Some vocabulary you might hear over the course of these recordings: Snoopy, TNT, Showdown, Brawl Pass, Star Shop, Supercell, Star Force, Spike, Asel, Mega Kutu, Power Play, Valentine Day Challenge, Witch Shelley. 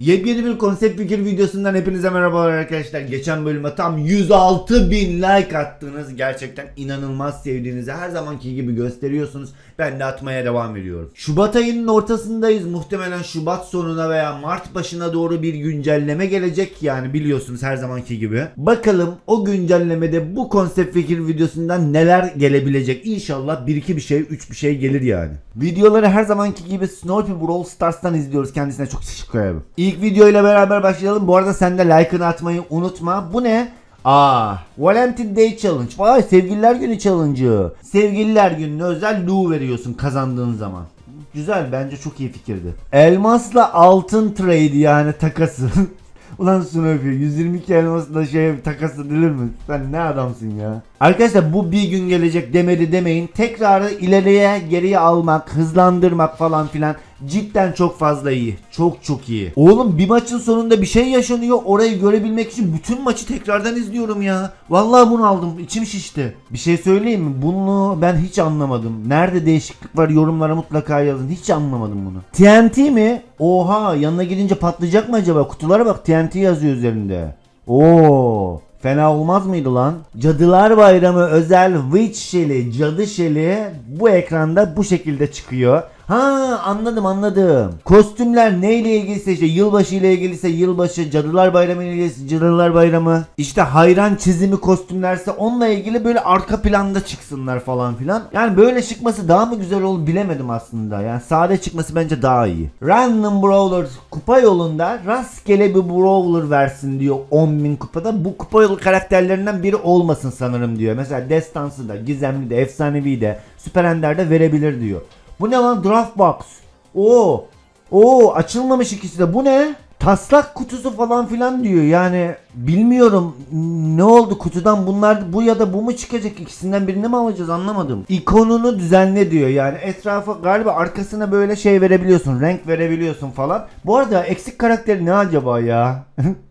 Yepyeni bir konsept fikir videosundan hepinize merhabalar arkadaşlar. Geçen bölüme tam 106.000 like attınız. Gerçekten inanılmaz, sevdiğinizi her zamanki gibi gösteriyorsunuz. Ben de atmaya devam ediyorum. Şubat ayının ortasındayız. Muhtemelen Şubat sonuna veya Mart başına doğru bir güncelleme gelecek. Yani biliyorsunuz her zamanki gibi. Bakalım o güncellemede bu konsept fikir videosundan neler gelebilecek. İnşallah 1-2 bir şey, 3 bir şey gelir yani. Videoları her zamanki gibi Snoopy Brawl Stars'tan izliyoruz. Kendisine çok teşekkür ederim. İlk videoyla beraber başlayalım. Bu arada sen de like'ını atmayı unutma. Bu ne? Valentine Day Challenge. Vay, sevgililer günü challenge'ı. Sevgililer gününe özel lu veriyorsun kazandığın zaman. Güzel, bence çok iyi fikirdi. Elmasla altın trade, yani takası. Ulan Snoopy, 122 elmasla takası edilir mi? Sen ne adamsın ya. Arkadaşlar bu bir gün gelecek, demedi demeyin. Tekrarı ileriye geriye almak, hızlandırmak falan filan cidden çok fazla iyi. Çok çok iyi. Oğlum bir maçın sonunda bir şey yaşanıyor. Orayı görebilmek için bütün maçı tekrardan izliyorum ya. Vallahi bunu aldım. İçim şişti. Bir şey söyleyeyim mi? Bunu ben hiç anlamadım. Nerede değişiklik var yorumlara mutlaka yazın. Hiç anlamadım bunu. TNT mi? Oha, yanına gidince patlayacak mı acaba? Kutulara bak, TNT yazıyor üzerinde. Oo. Fena olmaz mıydı lan? Cadılar Bayramı özel Witch Shelley, Cadı Shelley bu ekranda bu şekilde çıkıyor. Ha, anladım anladım. Kostümler neyle ilgiliyse işte yılbaşı ile ilgiliyse yılbaşı, Cadılar Bayramı ile ilgiliyse Cadılar Bayramı. İşte hayran çizimi kostümlerse onunla ilgili böyle arka planda çıksınlar falan filan. Yani böyle çıkması daha mı güzel olur bilemedim aslında. Yani sade çıkması bence daha iyi. Random Brawler kupa yolunda rastgele bir Brawler versin diyor 10.000 kupada. Bu kupa yolu karakterlerinden biri olmasın sanırım diyor. Mesela Destansı da, Gizemli de, Efsanevi de, Süper Ender de verebilir diyor. Bu ne lan? Draft box. Oo, açılmamış ikisi de. Bu ne? Taslak kutusu falan filan diyor. Yani bilmiyorum ne oldu kutudan, bunlar bu ya da bu mu çıkacak, ikisinden birini mi alacağız anlamadım. İkonunu düzenle diyor, yani etrafa galiba arkasına böyle şey verebiliyorsun, renk verebiliyorsun falan. Bu arada eksik karakteri ne acaba ya?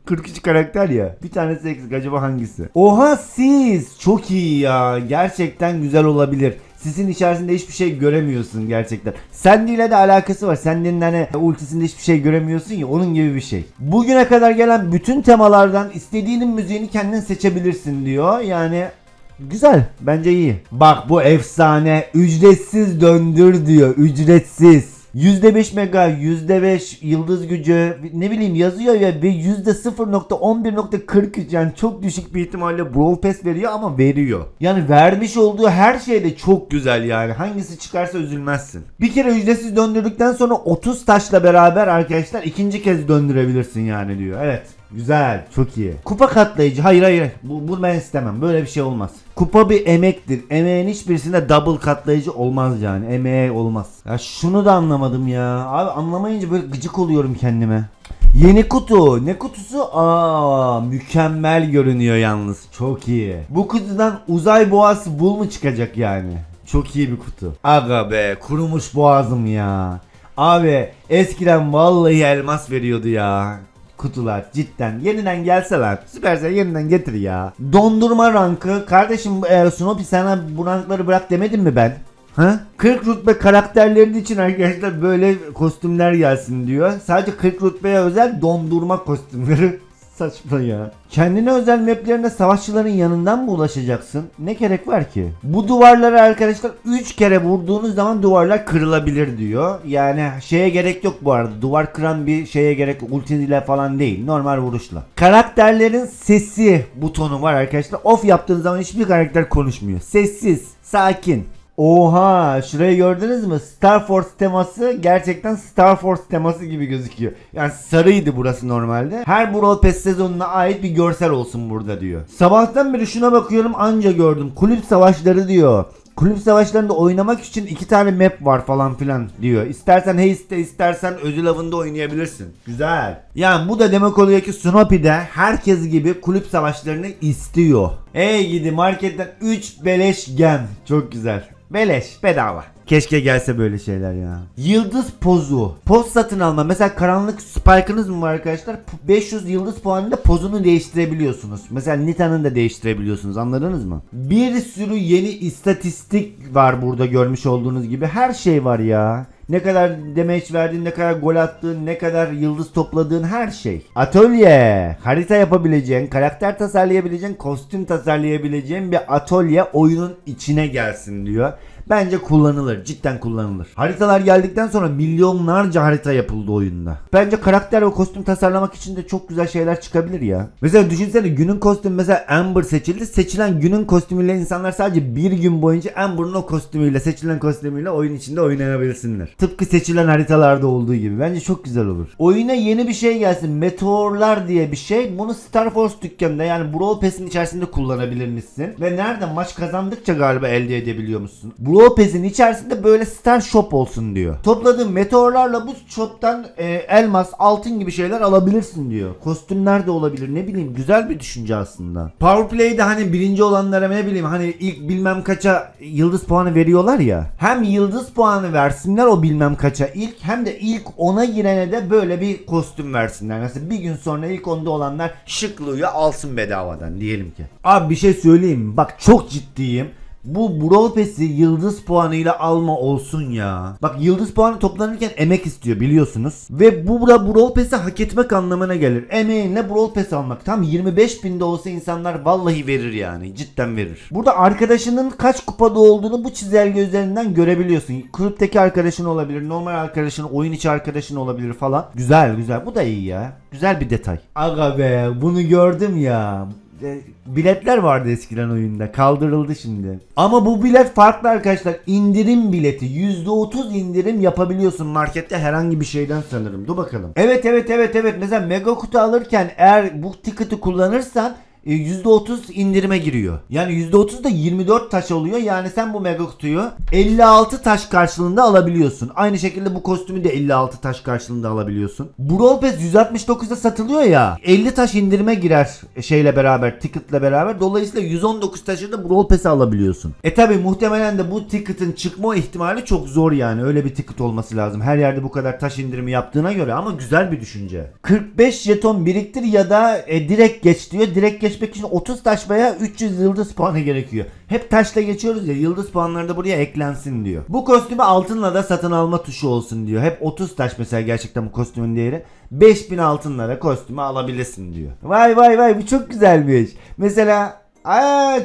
43 karakter ya, bir tanesi eksik, acaba hangisi? Oha siz, çok iyi ya, gerçekten güzel olabilir. Sizin içerisinde hiçbir şey göremiyorsun gerçekten. Sandy ile de alakası var. Sandy'nin hani ultisinde hiçbir şey göremiyorsun ya, onun gibi bir şey. Bugüne kadar gelen bütün temalardan istediğinin müziğini kendin seçebilirsin diyor. Yani güzel, bence iyi. Bak bu efsane, ücretsiz döndür diyor. Ücretsiz. %5 mega, %5 yıldız gücü, ne bileyim yazıyor ya, bir %0.11.43, yani çok düşük bir ihtimalle Brawl Pass veriyor ama veriyor. Yani vermiş olduğu her şey de çok güzel yani, hangisi çıkarsa üzülmezsin. Bir kere ücretsiz döndürdükten sonra 30 taşla beraber arkadaşlar ikinci kez döndürebilirsin yani diyor. Evet. Güzel, çok iyi. Kupa katlayıcı, hayır, bunu ben istemem, böyle bir şey olmaz. Kupa bir emektir, emeğin hiçbirisinde double katlayıcı olmaz yani, emeğe olmaz. Ya şunu da anlamadım ya, abi anlamayınca böyle gıcık oluyorum kendime. Yeni kutu, ne kutusu? Mükemmel görünüyor yalnız, çok iyi. Bu kutudan uzay boğası bul mu çıkacak yani? Çok iyi bir kutu. Aga be, kurumuş boğazım ya. Abi eskiden vallahi elmas veriyordu ya. Kutular cidden yeniden gelseler, Supercell yeniden getir ya. Dondurma rankı, kardeşim Snoopy sana bu rankları bırak demedim mi ben? Ha? 40 rütbe karakterlerin için arkadaşlar böyle kostümler gelsin diyor. Sadece 40 rütbeye özel dondurma kostümleri. Saçma ya. Kendine özel maplerine savaşçıların yanından mı ulaşacaksın? Ne gerek var ki? Bu duvarlara arkadaşlar 3 kere vurduğunuz zaman duvarlar kırılabilir diyor. Yani şeye gerek yok bu arada. Duvar kıran bir şeye gerek yok. Ultiyle falan değil. Normal vuruşla. Karakterlerin sesi butonu var arkadaşlar. Off yaptığınız zaman hiçbir karakter konuşmuyor. Sessiz, sakin. Oha, şurayı gördünüz mü? Star Force teması, gerçekten Star Force teması gibi gözüküyor. Yani sarıydı burası normalde. Her Brawl Pass sezonuna ait bir görsel olsun burada diyor. Sabahtan beri şuna bakıyorum, anca gördüm. Kulüp savaşları diyor. Kulüp savaşlarında oynamak için 2 tane map var falan filan diyor. İstersen Haste'de, istersen Özül Avı'nda oynayabilirsin. Güzel. Yani bu da demek oluyor ki Snoopy de herkes gibi kulüp savaşlarını istiyor. Ey gidi marketten 3 beleş gem. Çok güzel. Beleş, bedava. Keşke gelse böyle şeyler ya. Yıldız pozu. Poz satın alma. Mesela karanlık Spike'ınız mı var arkadaşlar? 500 yıldız puanıyla pozunu değiştirebiliyorsunuz. Mesela Nita'nın da değiştirebiliyorsunuz. Anladınız mı? Bir sürü yeni istatistik var burada görmüş olduğunuz gibi. Her şey var ya. Ne kadar demeç verdin, ne kadar gol attığın, ne kadar yıldız topladığın her şey. Atölye. Harita yapabileceğin, karakter tasarlayabileceğin, kostüm tasarlayabileceğin bir atölye oyunun içine gelsin diyor. Bence kullanılır. Cidden kullanılır. Haritalar geldikten sonra milyonlarca harita yapıldı oyunda. Bence karakter ve kostüm tasarlamak için de çok güzel şeyler çıkabilir ya. Mesela düşünsene günün kostümü, mesela Amber seçildi. Seçilen günün kostümüyle insanlar sadece bir gün boyunca Amber'ın o kostümüyle, seçilen kostümüyle oyun içinde oynayabilirsinler. Tıpkı seçilen haritalarda olduğu gibi. Bence çok güzel olur. Oyuna yeni bir şey gelsin. Meteorlar diye bir şey. Bunu Star Force dükkanında, yani Brawl Pass'in içerisinde kullanabilirmişsin. Ve nerede maç kazandıkça galiba elde edebiliyormuşsun. Brawl Pass'in içerisinde böyle Star Shop olsun diyor. Topladığın meteorlarla bu shop'tan elmas, altın gibi şeyler alabilirsin diyor. Kostümler de olabilir, ne bileyim, güzel bir düşünce aslında. Power Play'de hani birinci olanlara, ne bileyim, hani ilk bilmem kaça yıldız puanı veriyorlar ya. Hem yıldız puanı versinler o bilmem kaça ilk, hem de ilk 10'a girene de böyle bir kostüm versinler. Mesela bir gün sonra ilk 10'da olanlar şıklığı alsın bedavadan diyelim ki. Abi bir şey söyleyeyim mi? Bak çok ciddiyim. Bu Brawl Pass'i yıldız puanıyla alma olsun ya. Bak yıldız puanı toplanırken emek istiyor biliyorsunuz. Ve bu da Brawl Pass'i hak etmek anlamına gelir. Emeğinle Brawl Pass almak. Tam 25.000'de olsa insanlar vallahi verir yani. Cidden verir. Burada arkadaşının kaç kupada olduğunu bu çizelge üzerinden görebiliyorsun. Kulüpteki arkadaşın olabilir. Normal arkadaşın, oyun içi arkadaşın olabilir falan. Güzel güzel. Bu da iyi ya. Güzel bir detay. Aga be, bunu gördüm ya. Biletler vardı eskiden oyunda, kaldırıldı şimdi. Ama bu bilet farklı arkadaşlar. İndirim bileti. %30 indirim yapabiliyorsun markette herhangi bir şeyden sanırım. Dur bakalım. Evet. Mesela mega kutu alırken eğer bu ticket'ı kullanırsan %30 indirime giriyor. Yani %30 da 24 taş oluyor. Yani sen bu mega kutuyu 56 taş karşılığında alabiliyorsun. Aynı şekilde bu kostümü de 56 taş karşılığında alabiliyorsun. Brawl Pass 169'da satılıyor ya. 50 taş indirime girer şeyle beraber, ticket'la beraber. Dolayısıyla 119 taşı da Brawl Pass'ı alabiliyorsun. E tabi muhtemelen de bu ticket'ın çıkma ihtimali çok zor yani. Öyle bir ticket olması lazım. Her yerde bu kadar taş indirimi yaptığına göre, ama güzel bir düşünce. 45 jeton biriktir ya da direkt geç diyor. Direkt geç için 30 taş veya 300 yıldız puanı gerekiyor. Hep taşla geçiyoruz ya, yıldız puanları da buraya eklensin diyor. Bu kostümü altınla da satın alma tuşu olsun diyor. Hep 30 taş mesela gerçekten bu kostümün değeri. 5000 altınla da kostümü alabilirsin diyor. Vay vay vay, bu çok güzelmiş. Mesela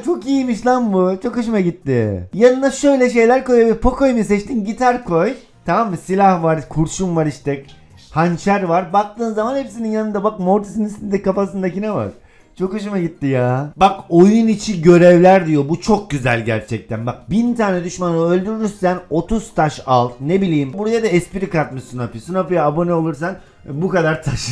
çok iyiymiş lan bu. Çok hoşuma gitti. Yanına şöyle şeyler koy. Poco'yu mu seçtin? Gitar koy. Tamam mı? Silah var, kurşun var işte. Hançer var. Baktığın zaman hepsinin yanında, bak Mortis'in üstünde kafasındakine bak. Çok hoşuma gitti ya. Bak oyun içi görevler diyor. Bu çok güzel gerçekten. Bak 1000 tane düşmanı öldürürsen 30 taş al. Ne bileyim. Buraya da espri katmış Snoopy. Snoopy'ya abone olursan bu kadar taş.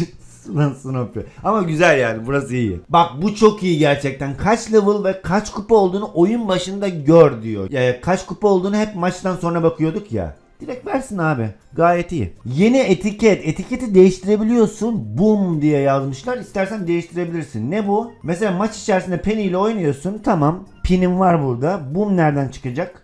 Lan Snoopy. Ama güzel yani, burası iyi. Bak bu çok iyi gerçekten. Kaç level ve kaç kupa olduğunu oyun başında gör diyor. Yani kaç kupa olduğunu hep maçtan sonra bakıyorduk ya. Direkt versin abi. Gayet iyi. Yeni etiket. Etiketi değiştirebiliyorsun. Boom diye yazmışlar. İstersen değiştirebilirsin. Ne bu? Mesela maç içerisinde Penny ile oynuyorsun. Tamam. Pin'im var burada. Boom nereden çıkacak?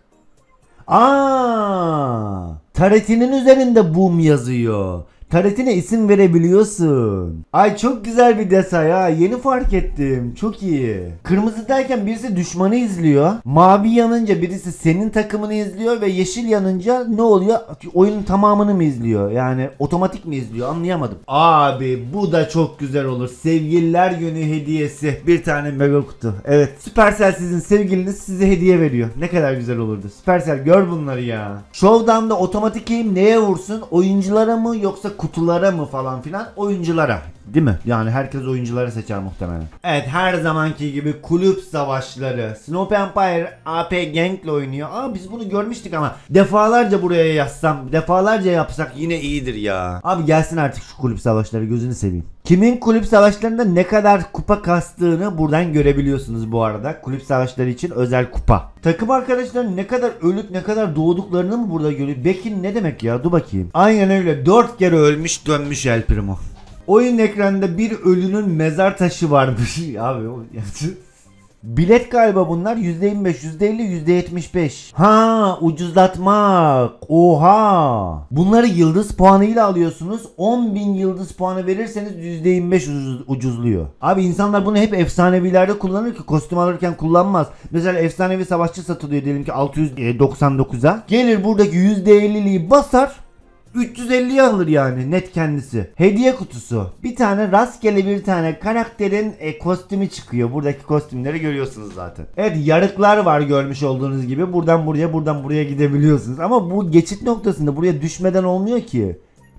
Taretinin üzerinde boom yazıyor. Taretine isim verebiliyorsun. Ay çok güzel bir detay ha. Yeni fark ettim. Çok iyi. Kırmızı derken birisi düşmanı izliyor. Mavi yanınca birisi senin takımını izliyor. Ve yeşil yanınca ne oluyor? Oyunun tamamını mı izliyor? Yani otomatik mi izliyor? Anlayamadım. Abi bu da çok güzel olur. Sevgililer günü hediyesi. Bir tane mega kutu. Evet. Supercell sizin sevgiliniz size hediye veriyor. Ne kadar güzel olurdu. Supercell gör bunları ya. Showdown'da otomatik aim neye vursun? Oyunculara mı yoksa kutulara mı falan filan? Oyunculara. Değil mi? Yani herkes oyuncuları seçer muhtemelen. Evet, her zamanki gibi kulüp savaşları. Snoop Empire AP Gang ile oynuyor. Biz bunu görmüştük ama defalarca buraya yazsam, defalarca yapsak yine iyidir ya. Abi gelsin artık şu kulüp savaşları, gözünü seveyim. Kimin kulüp savaşlarında ne kadar kupa kastığını buradan görebiliyorsunuz bu arada. Kulüp savaşları için özel kupa. Takım arkadaşların ne kadar ölüp ne kadar doğduklarını mı burada görüyor? Bekin ne demek ya? Dur bakayım. Aynen öyle. 4 kere ölmüş dönmüş El Primo. Oyun ekranında bir ölünün mezar taşı varmış. Abi o bilet galiba bunlar. %25, %50, %75. Ucuzlatmak. Oha. Bunları yıldız puanıyla alıyorsunuz. 10.000 yıldız puanı verirseniz %25 ucuzluyor. Abi insanlar bunu hep efsanevilerde kullanır ki kostüm alırken kullanmaz. Mesela efsanevi savaşçı satılıyor diyelim ki 699'a. Gelir buradaki %50'liği basar. 350'ye alır yani net kendisi. Hediye kutusu. Bir tane rastgele bir tane karakterin kostümü çıkıyor. Buradaki kostümleri görüyorsunuz zaten. Evet, yarıklar var görmüş olduğunuz gibi. Buradan buraya, buradan buraya gidebiliyorsunuz. Ama bu geçit noktasında buraya düşmeden olmuyor ki.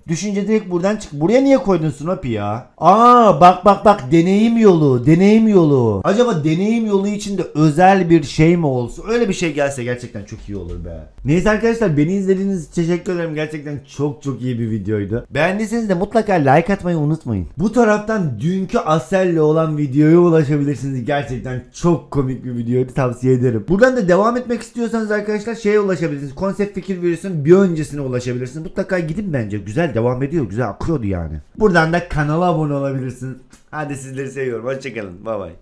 Düşünce direkt buradan çık. Buraya niye koydun Snoopy ya? Aa, bak bak bak, deneyim yolu, deneyim yolu. Acaba deneyim yolu içinde özel bir şey mi olsun? Öyle bir şey gelse gerçekten çok iyi olur be. Neyse arkadaşlar, beni izlediğiniz için teşekkür ederim. Gerçekten çok çok iyi bir videoydu. Beğendiyseniz de mutlaka like atmayı unutmayın. Bu taraftan dünkü Asel'le olan videoya ulaşabilirsiniz. Gerçekten çok komik bir videoydu, tavsiye ederim. Buradan da devam etmek istiyorsanız arkadaşlar şeye ulaşabilirsiniz. Konsept fikir virüsünün bir öncesine ulaşabilirsiniz. Mutlaka gidin, bence güzel devam ediyor. Güzel akıyordu yani. Buradan da kanala abone olabilirsiniz. Hadi sizleri seviyorum. Hoşçakalın. Bye bye.